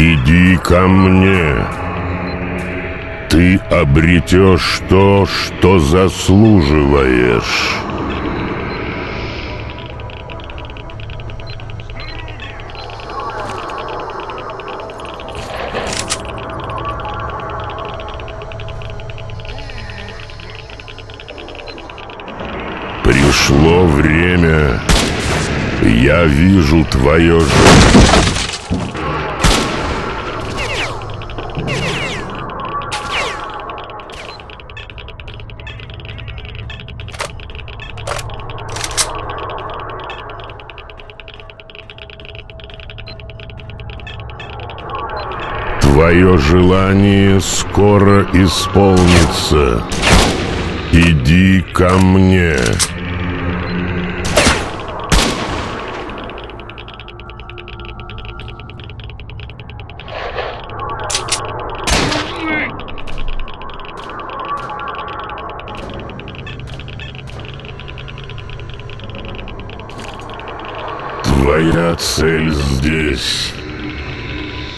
Иди ко мне. Ты обретешь то, что заслуживаешь. Пришло время. Я вижу твое желание. Твое желание скоро исполнится. Иди ко мне. Твоя цель здесь.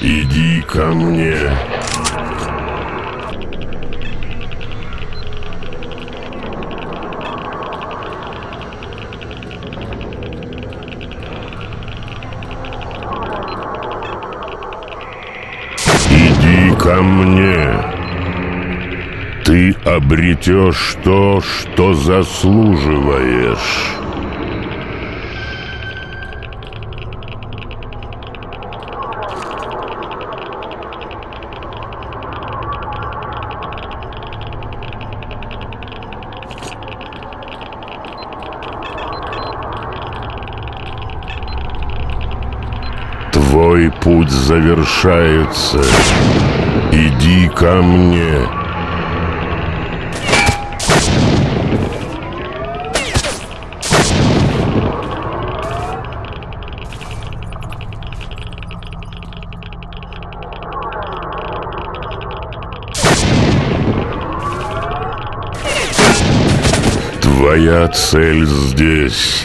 Иди ко мне. Иди ко мне. Ты обретешь то, что заслуживаешь. Твой путь завершается. Иди ко мне. Твоя цель здесь.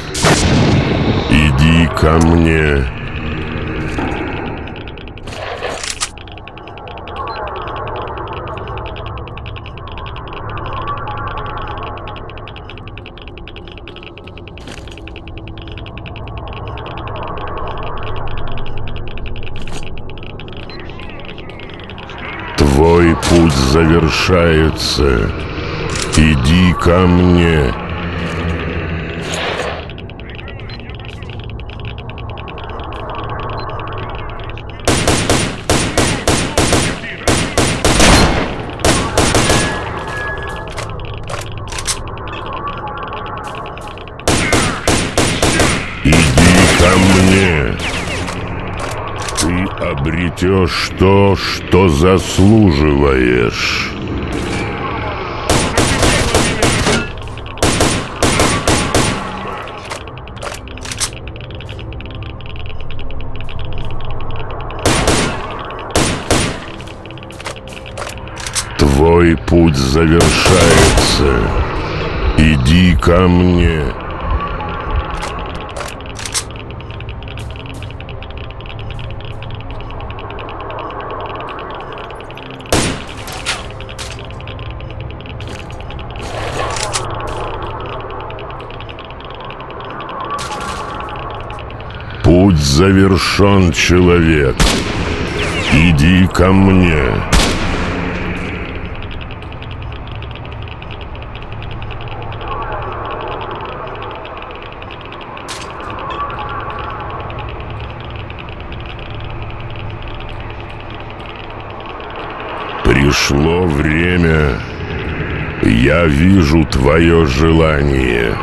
Иди ко мне. Твой путь завершается. Иди ко мне. Иди ко мне. Ты обретешь то, что заслуживаешь. Твой путь завершается. Иди ко мне. Путь завершен, человек. Иди ко мне. Пришло время. Я вижу твое желание.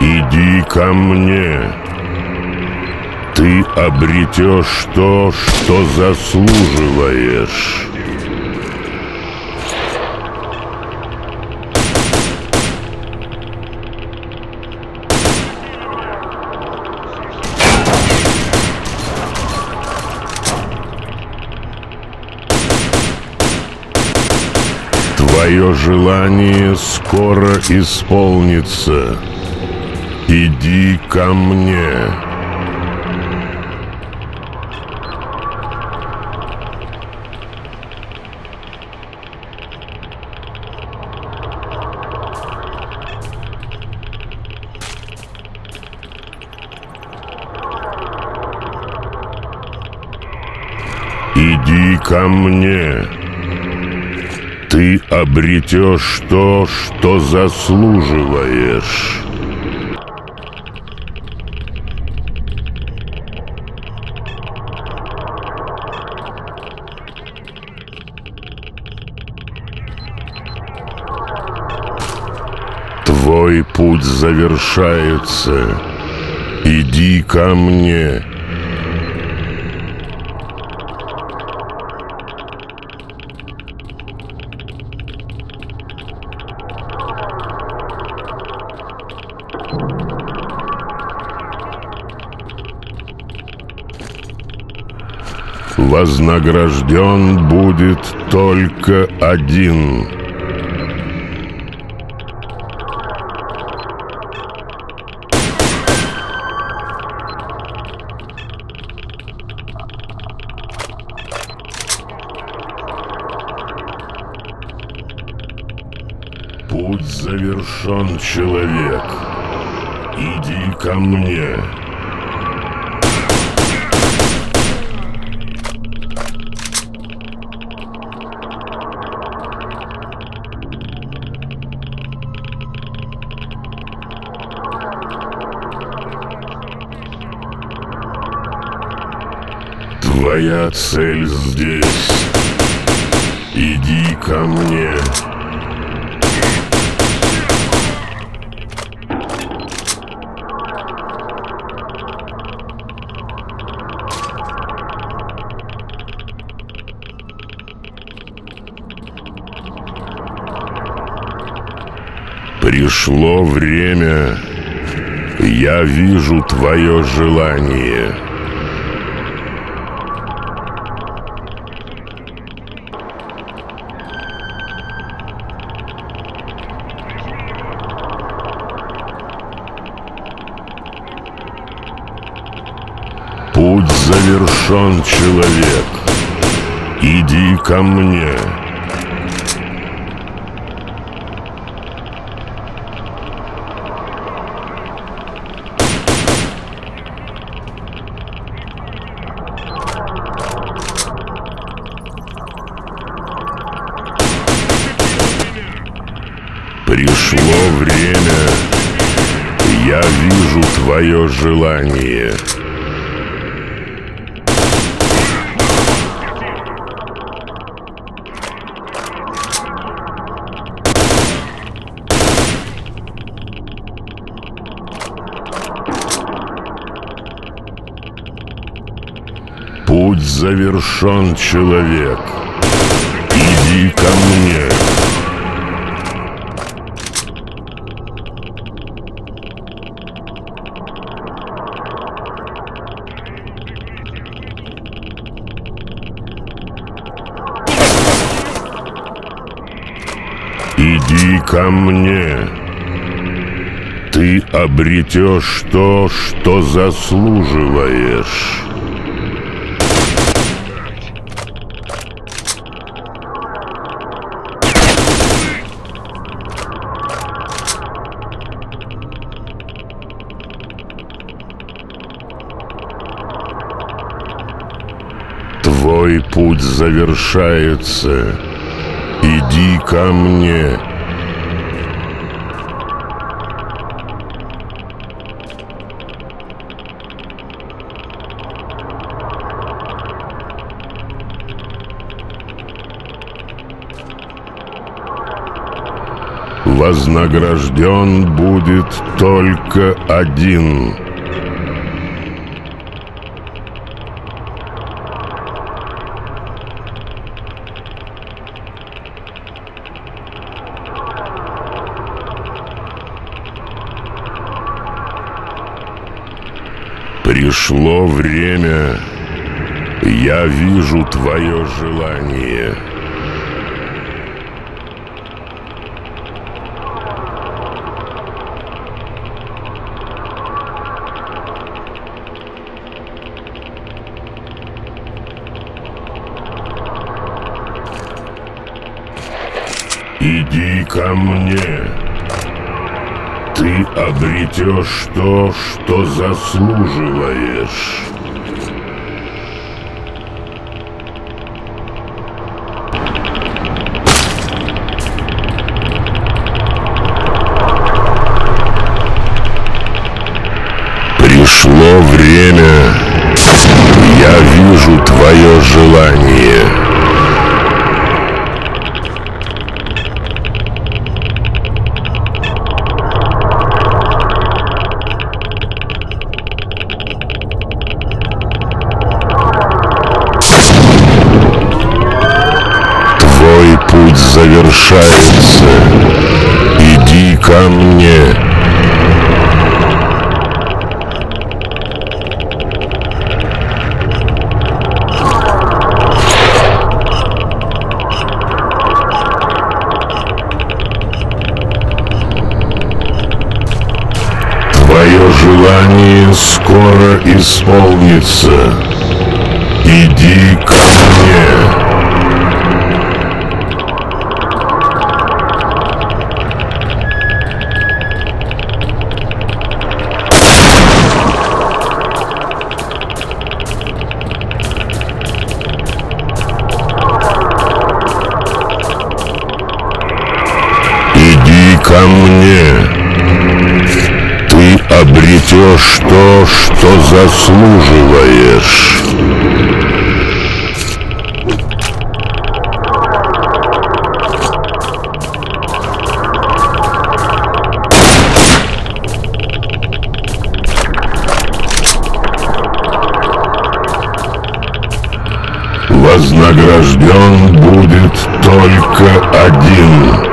Иди ко мне. Ты обретешь то, что заслуживаешь. Твое желание скоро исполнится. Иди ко мне. Иди ко мне. Ты обретешь то, что заслуживаешь. Твой путь завершается. Иди ко мне. Вознагражден будет только один. Путь завершен, человек. Иди ко мне. Твоя цель здесь. Иди ко мне. Пришло время. Я вижу твое желание. Путь завершен, человек. Иди ко мне. Пришло время. Я вижу твое желание. Путь завершен, человек. Иди ко мне. Иди ко мне. Ты обретешь то, что заслуживаешь. Твой путь завершается. Иди ко мне. Вознагражден будет только один. Пришло время. Я вижу твое желание. Иди ко мне. Ты обретешь то, что заслуживаешь. Пришло время. Я вижу твое желание. Твой путь завершается. Иди ко мне. Желание скоро исполнится. Иди ко мне. Иди ко мне. Обретешь то, что заслуживаешь. Вознагражден будет только один.